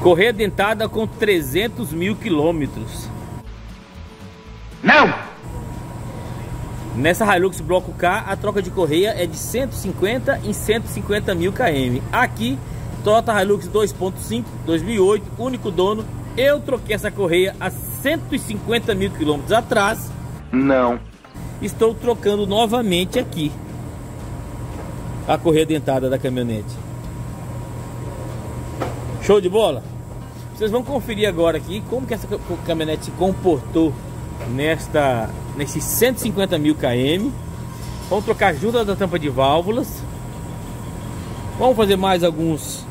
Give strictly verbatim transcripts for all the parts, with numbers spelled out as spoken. Correia dentada com trezentos mil quilômetros. Não! Nessa Hilux bloco K, a troca de correia é de cento e cinquenta em cento e cinquenta mil km. Aqui, Toyota Hilux dois ponto cinco, dois mil e oito, único dono. Eu troquei essa correia há cento e cinquenta mil quilômetros atrás. Não. Estou trocando novamente aqui a correia dentada da caminhonete. Show de bola? Vocês vão conferir agora aqui como que essa caminhonete se comportou nesta, nesses cento e cinquenta mil km. Vamos trocar junto da tampa de válvulas. Vamos fazer mais alguns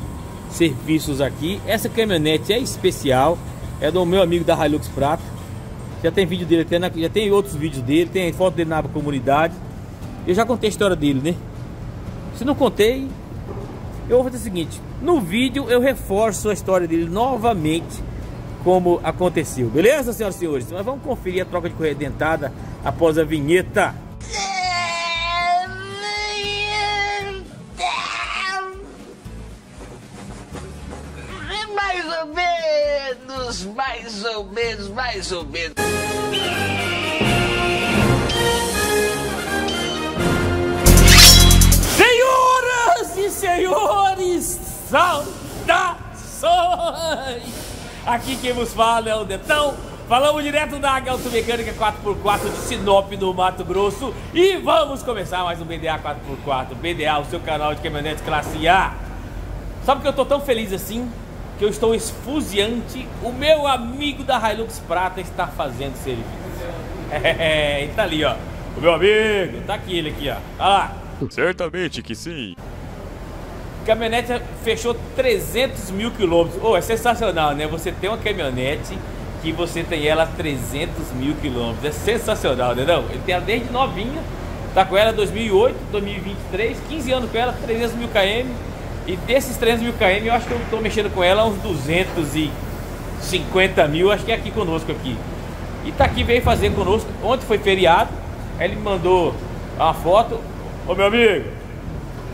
serviços aqui. Essa caminhonete é especial. É do meu amigo da Hilux Prata. Já tem vídeo dele, até na, já tem outros vídeos dele. Tem foto dele na comunidade. Eu já contei a história dele, né? Se não contei, eu vou fazer o seguinte: no vídeo eu reforço a história dele novamente, como aconteceu, beleza, senhoras e senhores? Mas vamos conferir a troca de correia dentada após a vinheta. Mais ou menos, mais ou menos, mais ou menos. Senhores, saudações! Aqui quem vos fala é o Detão. Falamos direto da Águia Auto Mecânica quatro por quatro de Sinop, no Mato Grosso. E vamos começar mais um B D A quatro por quatro. B D A, o seu canal de caminhonetes classe A. Sabe que eu tô tão feliz assim, que eu estou esfuziante. O meu amigo da Hilux Prata está fazendo serviço. É, ele tá ali, ó. O meu amigo, tá aqui ele aqui, ó. Olha lá. Certamente que sim. Caminhonete fechou trezentos mil quilômetros. Oh, é sensacional, né? Você tem uma caminhonete que você tem ela trezentos mil quilômetros. É sensacional, né? Não, ele tem ela desde novinha. Tá com ela dois mil e oito, dois mil e vinte e três, quinze anos com ela, trezentos mil km. E desses trezentos mil km, eu acho que eu tô mexendo com ela uns duzentos e cinquenta mil. Acho que é aqui conosco aqui. E tá aqui, veio fazer conosco. Ontem foi feriado. Aí ele me mandou uma foto. Ô, meu amigo,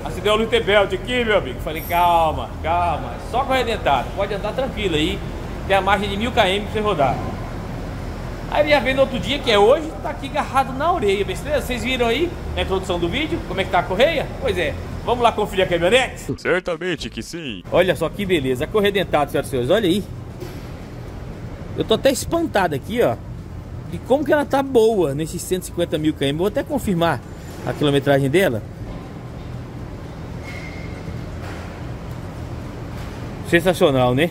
acideu o T B E L T aqui, meu amigo. Falei, calma, calma. Só correia dentada. Pode andar tranquilo aí. Tem a margem de mil km pra você rodar. Aí ele já veio no outro dia, que é hoje, tá aqui agarrado na orelha. Beleza? Vocês viram aí na introdução do vídeo como é que tá a correia? Pois é. Vamos lá conferir a caminhonete? Certamente que sim. Olha só que beleza. A correia dentada, senhoras e senhores. Olha aí. Eu tô até espantado aqui, ó. De como que ela tá boa nesses cento e cinquenta mil km. Vou até confirmar a quilometragem dela. Sensacional, né?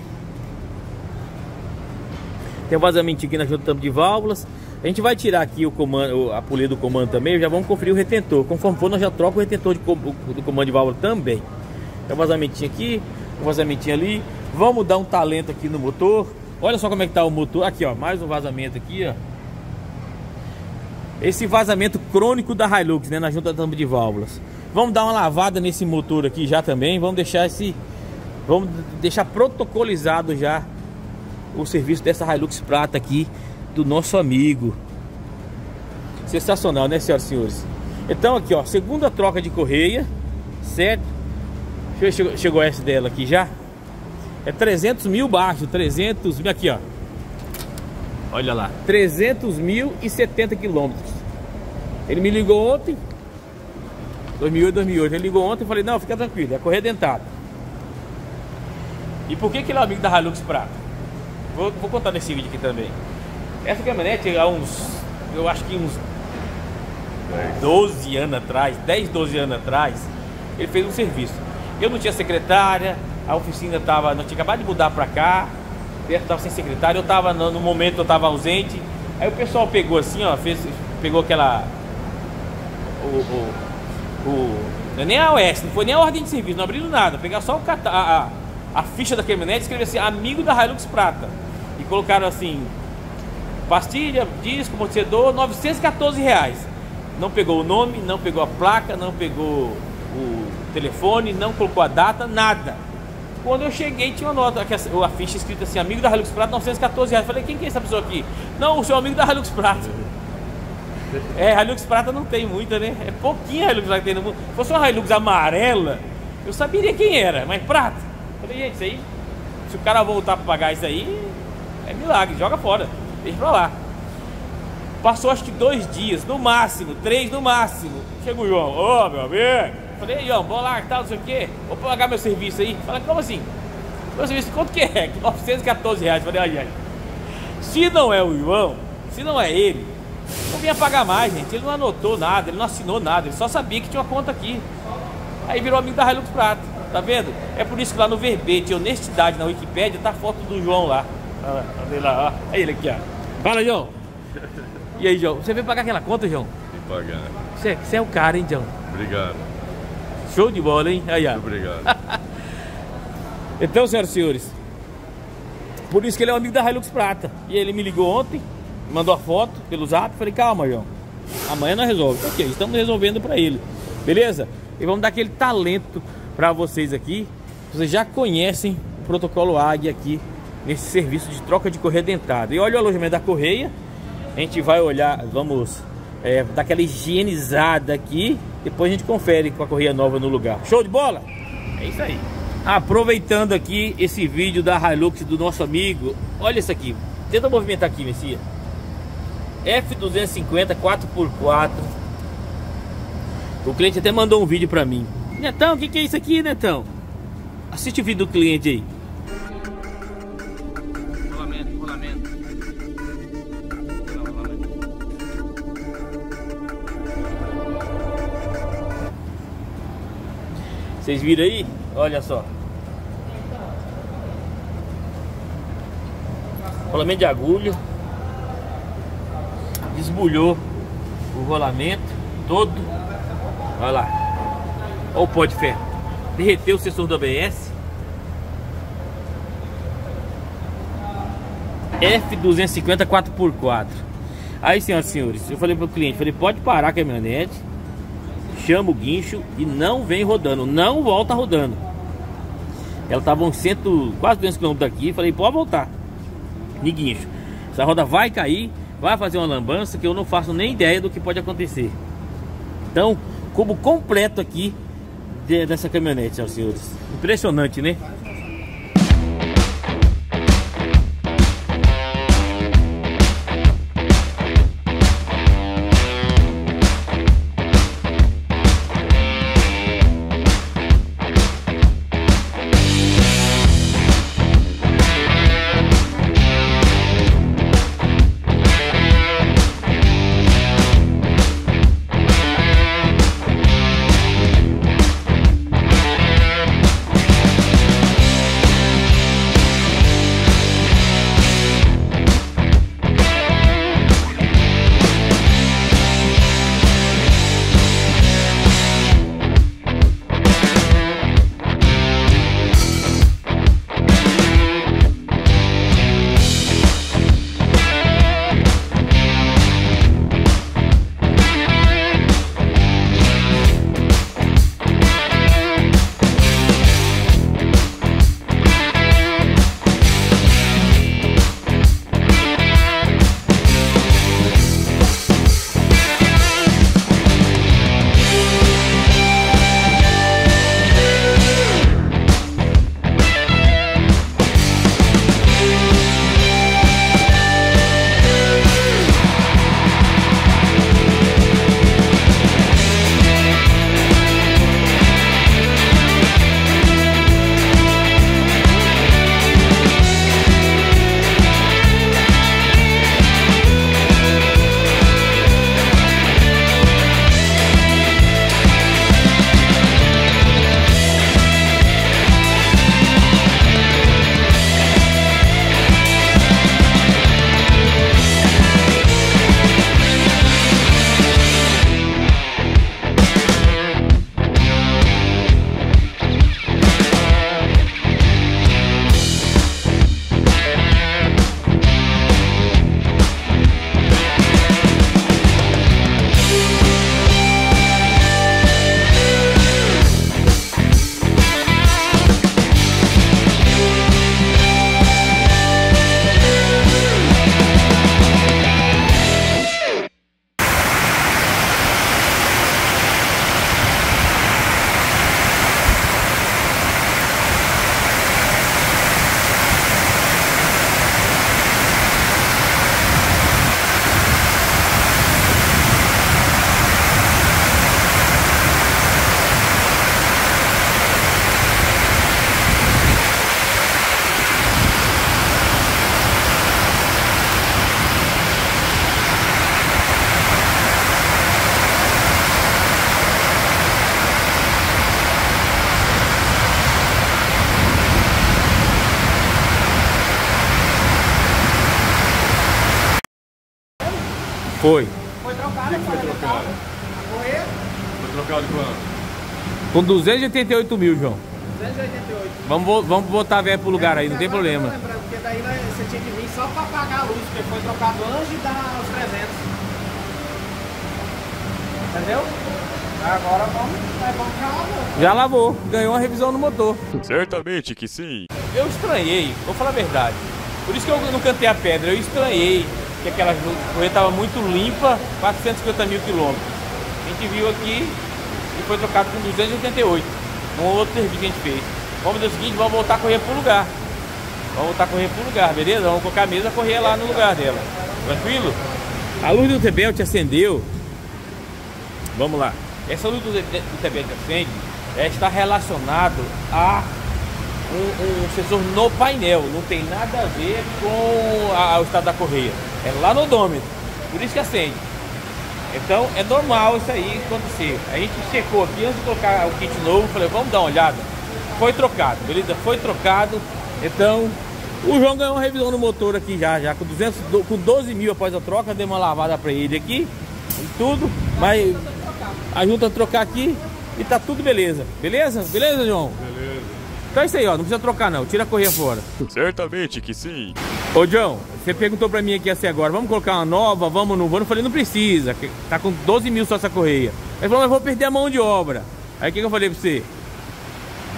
Tem um vazamento aqui na junta do tampo de válvulas. A gente vai tirar aqui o comando, a polia do comando também. Já vamos conferir o retentor. Conforme for, nós já troca o retentor de, do comando de válvula também. Tem um vazamento aqui, um vazamento ali. Vamos dar um talento aqui no motor. Olha só como é que tá o motor. Aqui, ó, mais um vazamento aqui, ó. Esse vazamento crônico da Hilux, né? Na junta do tampo de válvulas. Vamos dar uma lavada nesse motor aqui já também. Vamos deixar esse... Vamos deixar protocolizado já o serviço dessa Hilux Prata aqui do nosso amigo. Sensacional, né, senhoras e senhores? Então aqui, ó, segunda troca de correia, certo? Deixa eu ver, chegou essa dela aqui já. É trezentos mil baixo, trezentos mil aqui, ó. Olha lá, trezentos mil e setenta quilômetros. Ele me ligou ontem, dois mil e oito, dois mil e oito. Ele ligou ontem e falei, não, fica tranquilo, é correia dentada. E por que que ele é amigo da Hilux Prata? Vou, vou contar nesse vídeo aqui também. Essa caminhonete há uns, eu acho que uns doze anos atrás, dez, doze anos atrás, ele fez um serviço. Eu não tinha secretária, a oficina tava, não tinha acabado de mudar pra cá, eu tava sem secretária, eu tava, no momento eu tava ausente. Aí o pessoal pegou assim, ó, fez, pegou aquela... O, o, o, nem a O S, não foi nem a ordem de serviço, não abriram nada, pegaram só o catar... A ficha da caminhonete escreveu assim, amigo da Hilux Prata. E colocaram assim, pastilha, disco, amortecedor, novecentos e quatorze reais. Não pegou o nome, não pegou a placa, não pegou o telefone, não colocou a data, nada. Quando eu cheguei, tinha uma nota, a ficha escrita assim, amigo da Hilux Prata, novecentos e quatorze reais. Falei, quem que é essa pessoa aqui? Não, o seu amigo da Hilux Prata. É, Hilux Prata não tem muita, né? É pouquinha a Hilux Prata que tem no mundo. Se fosse uma Hilux amarela, eu saberia quem era, mas prata. Falei, gente, isso aí Se o cara voltar pra pagar isso aí, é milagre, joga fora, deixa pra lá. Passou acho que dois dias, no máximo, três no máximo. Chega o João, ô, oh, meu amigo. Falei, João, bora lá, tal, não sei o que, vou pagar meu serviço aí. Fala, como assim? Meu serviço, quanto que é? novecentos e quatorze reais. Falei, olha, se não é o João, se não é ele, não vinha pagar mais, gente. Ele não anotou nada, ele não assinou nada, ele só sabia que tinha uma conta aqui. Aí virou amigo da Hilux Prata, tá vendo? É por isso que lá no verbete, honestidade, na Wikipédia, tá a foto do João lá. Olha lá, ó, é ele aqui, ó. Fala, João. E aí, João, você veio pagar aquela conta, João? Vim pagar. Você, você é o cara, hein, João? Obrigado. Show de bola, hein? Aí, ó. Muito obrigado. Então, senhoras e senhores, por isso que ele é um amigo da Hilux Prata. E ele me ligou ontem, me mandou a foto pelo zap, falei, calma, João, amanhã nós resolvemos. Ok, estamos resolvendo pra ele, beleza? E vamos dar aquele talento pra vocês aqui. Vocês já conhecem o protocolo Águia aqui, nesse serviço de troca de correia dentada. E olha o alojamento da correia. A gente vai olhar, vamos é, dar aquela higienizada aqui. Depois a gente confere com a correia nova no lugar. Show de bola? É isso aí. Aproveitando aqui esse vídeo da Hilux do nosso amigo. Olha isso aqui. Tenta movimentar aqui, Messias. F duzentos e cinquenta quatro por quatro. O cliente até mandou um vídeo pra mim. Netão, o que, que é isso aqui, Netão? Assiste o vídeo do cliente aí. Vocês viram aí? Olha só. Rolamento de agulha. Desbulhou o rolamento todo. Olha lá. Olha o pó de ferro. Derreteu o sensor do A B S. F duzentos e cinquenta quatro por quatro. Aí, senhoras e senhores, eu falei para o cliente, falei, pode parar a caminhonete. Chama o guincho e não vem rodando, não volta rodando. Ela estava uns cem, quase duzentos quilômetros daqui, falei, pode voltar de guincho. Essa roda vai cair, vai fazer uma lambança que eu não faço nem ideia do que pode acontecer. Então, cubo completo aqui de, dessa caminhonete, senhoras e senhores. Impressionante, né? Foi. Foi trocado, foi trocado. Correr? Foi trocado quanto? Com duzentos e oitenta e oito mil, João. duzentos e oitenta e oito. Vamos, vamos botar a véia pro lugar é, aí, não tem problema. Lembra, porque daí você tinha que vir só pra pagar a luz, porque foi trocado antes de dar os trezentos. Entendeu? Agora vamos, vamos já lavou. Já lavou, ganhou uma revisão no motor. Certamente que sim. Eu estranhei, vou falar a verdade. Por isso que eu não cantei a pedra, eu estranhei que aquela correia estava muito limpa, quatrocentos e cinquenta mil quilômetros. A gente viu aqui e foi trocado com duzentos e oitenta e oito. Um outro serviço que a gente fez. Vamos fazer o seguinte, vamos voltar a correr pro lugar. Vamos voltar a correr pro lugar, beleza? Vamos colocar a mesa a correr lá no lugar dela. Tranquilo? A luz do T B E L T acendeu. Vamos lá. Essa luz do T B E L T acende, ela está relacionada a um, um sensor no painel. Não tem nada a ver com a, o estado da correia. É lá no odômetro, por isso que acende. Então é normal isso aí acontecer. A gente checou aqui antes de colocar o kit novo, falei, vamos dar uma olhada. Foi trocado, beleza? Foi trocado. Então o João ganhou uma revisão no motor aqui já, já com, duzentos, com doze mil após a troca. Dei uma lavada para ele aqui e tudo, mas ajuda a trocar aqui e tá tudo beleza. Beleza? Beleza, João? Beleza. Então é isso aí, ó. Não precisa trocar não. Tira a correia fora. Certamente que sim. Ô, João, você perguntou pra mim aqui assim agora, vamos colocar uma nova, vamos no vamos? Eu falei, não precisa. Tá com doze mil só essa correia. Ele falou, mas vou perder a mão de obra. Aí o que, que eu falei pra você?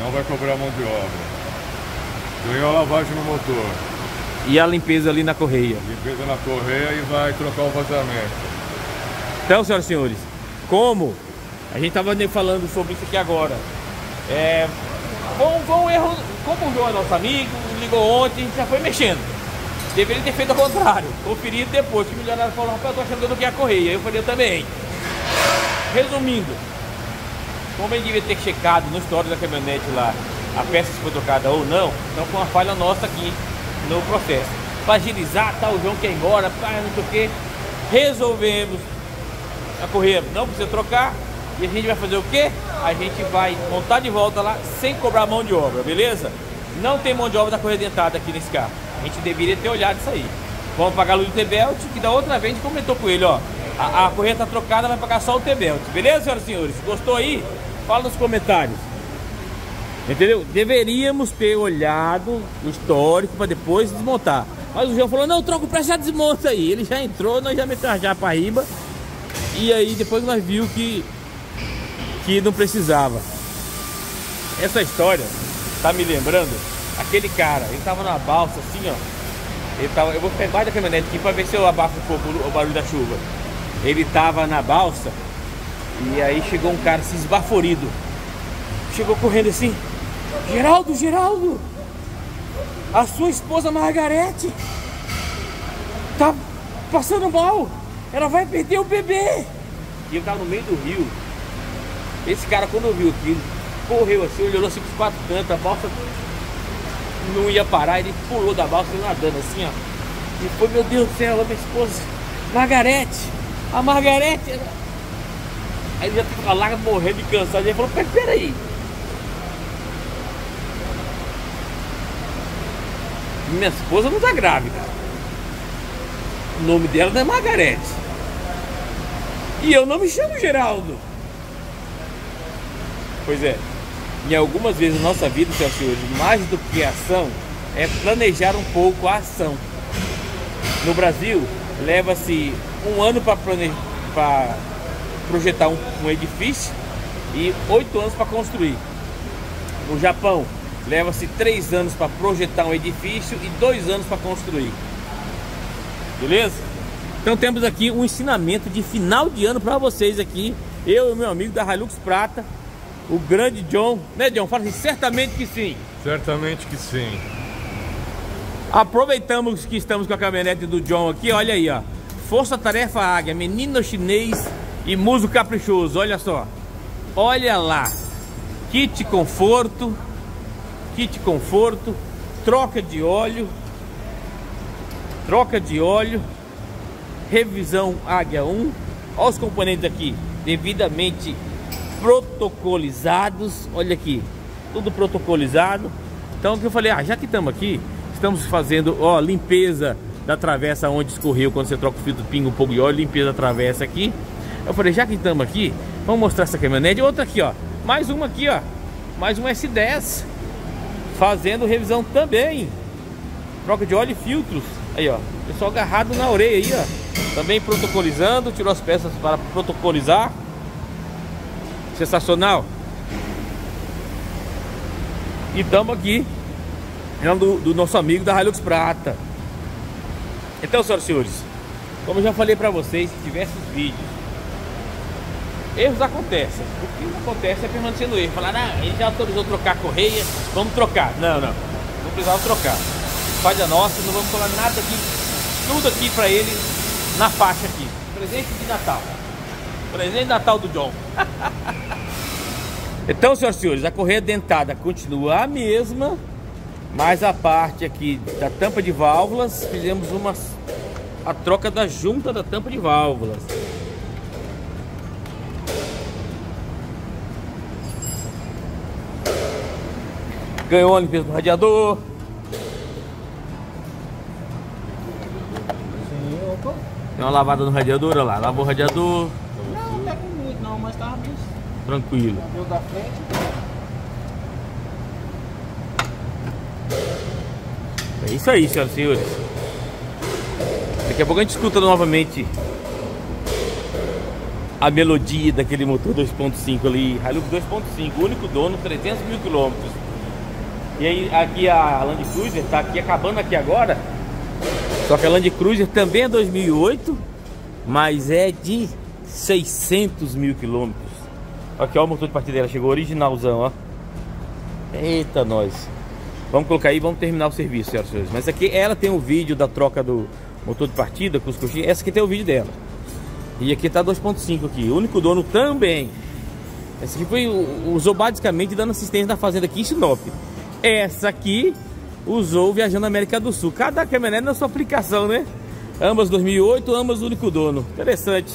Não vai cobrar a mão de obra. Ganhou a lavagem no motor. E a limpeza ali na correia. Limpeza na correia e vai trocar o vazamento. Então, senhoras e senhores, como a gente estava falando sobre isso aqui agora, é, foi um erro, como o João é nosso amigo, ligou ontem, a gente já foi mexendo. Deveria ter feito ao contrário, conferido depois, que o milionário falou, rapaz, eu tô achando que eu não quero a correia, eu falei, eu também. Resumindo, como ele devia ter checado no histórico da caminhonete lá, a peça se foi trocada ou não, então foi uma falha nossa aqui no processo. Para agilizar, tá, o João quer ir embora, pá, não sei o que, resolvemos. A correia não precisa trocar. E a gente vai fazer o que? A gente vai montar de volta lá sem cobrar mão de obra, beleza? Não tem mão de obra da correia dentada aqui nesse carro. A gente deveria ter olhado isso aí. Vamos pagar a luz do T B E L T, que da outra vez a gente comentou com ele, ó. A, a correia tá trocada, vai pagar só o T B E L T. Beleza, senhoras e senhores? Gostou aí? Fala nos comentários. Entendeu? Deveríamos ter olhado o histórico para depois desmontar. Mas o João falou, não, troca o preço, já desmonta aí. Ele já entrou, nós já metemos já para riba. E aí depois nós viu que que não precisava. Essa história tá me lembrando aquele cara, ele tava na balsa assim, ó. Ele tava, eu vou pegar mais da caminhonete aqui para ver se eu abafo um pouco o barulho da chuva. Ele tava na balsa e aí chegou um cara assim esbaforido. Chegou correndo assim: "Geraldo, Geraldo! A sua esposa Margarete tá passando mal. Ela vai perder o bebê!" E eu tava no meio do rio. Esse cara, quando viu aquilo, correu assim, olhou assim pros quatro cantos, a balsa não ia parar, ele pulou da balsa e nadando assim, ó. E foi, meu Deus do céu, a minha esposa, Margarete! A Margarete! Aí ele já ficou lá morrendo de cansado. Ele falou, mas peraí! Minha esposa não tá grávida. O nome dela não é Margarete. E eu não me chamo Geraldo. Pois é, em algumas vezes na nossa vida, senhoras e senhores, mais do que ação, é planejar um pouco a ação. No Brasil, leva-se um ano para plane... projetar um, um edifício e oito anos para construir. No Japão, leva-se três anos para projetar um edifício e dois anos para construir. Beleza? Então temos aqui um ensinamento de final de ano para vocês aqui. Eu e meu amigo da Hilux Prata, o grande John. Né, John? Fala assim, certamente que sim. Certamente que sim. Aproveitamos que estamos com a caminhonete do John aqui. Olha aí, ó. Força Tarefa Águia, Menino Chinês e Muso Caprichoso. Olha só. Olha lá. Kit conforto. Kit conforto. Troca de óleo. Troca de óleo. Revisão Águia um. Olha os componentes aqui, devidamente protocolizados. Olha aqui, tudo protocolizado. Então o que eu falei, ah, já que estamos aqui, estamos fazendo, ó, limpeza da travessa onde escorreu quando você troca o filtro, pinga um pouco de óleo, limpeza da travessa aqui. Eu falei, já que estamos aqui, vamos mostrar essa caminhonete. Outra aqui, ó, mais uma aqui, ó, mais uma S dez, fazendo revisão também, troca de óleo e filtros. Aí, ó, pessoal agarrado na orelha aí, ó, também protocolizando, tirou as peças para protocolizar. Sensacional. E estamos aqui do, do nosso amigo da Hilux Prata. Então, senhoras e senhores, como eu já falei para vocês em diversos vídeos, erros acontecem. O que não acontece é permanecer no erro. Falar, ah, ele já autorizou trocar a correia, vamos trocar. Não, não, não precisava trocar. Falha nossa, não vamos falar nada aqui. Tudo aqui para ele na faixa aqui. Presente de Natal. Presente de Natal do João. Então, senhoras e senhores, a correia dentada continua a mesma, mas a parte aqui da tampa de válvulas, fizemos uma, a troca da junta da tampa de válvulas. Ganhou a limpeza do radiador. Tem uma lavada no radiador, olha lá, lavou o radiador. Não, não tá com muito não, mas tá bem. Tranquilo. Deu da frente. É isso aí, senhoras e senhores. Daqui a pouco a gente escuta novamente a melodia daquele motor dois ponto cinco ali, Hilux dois ponto cinco, único dono, trezentos mil quilômetros. E aí aqui a Land Cruiser tá aqui acabando aqui agora. Só que a Land Cruiser também é dois mil e oito, mas é de seiscentos mil quilômetros. Aqui, ó, o motor de partida dela chegou originalzão, ó. Eita, nós. Vamos colocar aí, vamos terminar o serviço, senhoras e senhores. Mas aqui ela tem um vídeo da troca do motor de partida com os coxinhas. Essa aqui tem o vídeo dela. E aqui tá dois ponto cinco aqui, o único dono também. Essa aqui foi, usou basicamente dando assistência na fazenda aqui em Sinop. Essa aqui usou viajando na América do Sul. Cada caminhonete na sua aplicação, né? Ambas dois mil e oito, ambas único dono. Interessante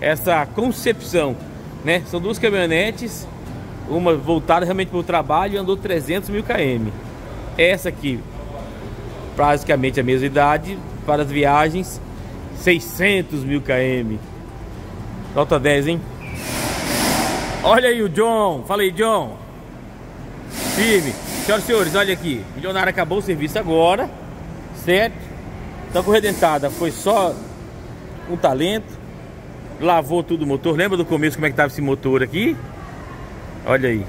essa concepção, né? São duas caminhonetes, uma voltada realmente para o trabalho e andou trezentos mil km. Essa aqui, basicamente a mesma idade, para as viagens, seiscentos mil km. Nota dez, hein? Olha aí o John, fala aí, John. Firme. Senhoras e senhores, olha aqui, o milionário acabou o serviço agora, certo? Então, correia dentada foi só um talento. Lavou tudo o motor, lembra do começo como é que tava esse motor aqui? Olha aí.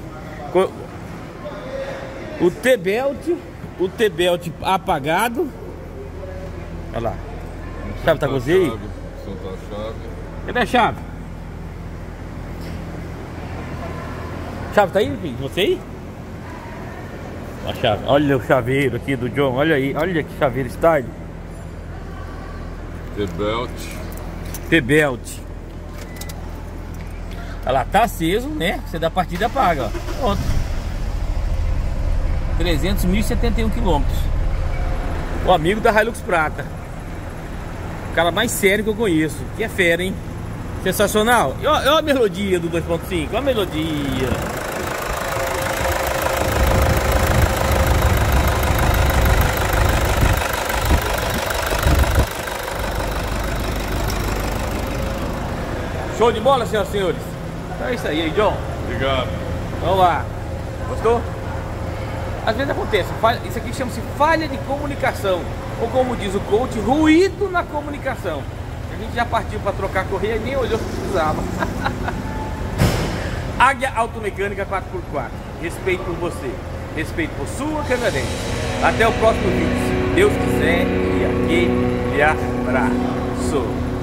O T B E L T, o T B E L T apagado. Olha lá. Sabe, tá com você aí? Cadê a chave? A chave tá aí, filho? Você aí? A chave. Olha o chaveiro aqui do John, olha aí, olha que chaveiro style. T B E L T. T B E L T. Olha lá, tá aceso, né? Você dá partida, apaga, ó. Pronto. trezentos mil e setenta e um quilômetros. O amigo da Hilux Prata. O cara mais sério que eu conheço. Que é fera, hein? Sensacional. E olha a melodia do dois ponto cinco. Olha a melodia. Show de bola, senhoras e senhores. Então é isso aí, John. Obrigado. Vamos lá. Gostou? Às vezes acontece, isso aqui chama-se falha de comunicação. Ou como diz o coach, ruído na comunicação. A gente já partiu para trocar a correia e nem olhou se precisava. Águia Auto Mecânica quatro por quatro. Respeito por você. Respeito por sua caminhonete. Até o próximo vídeo. Se Deus quiser, e aquele abraço.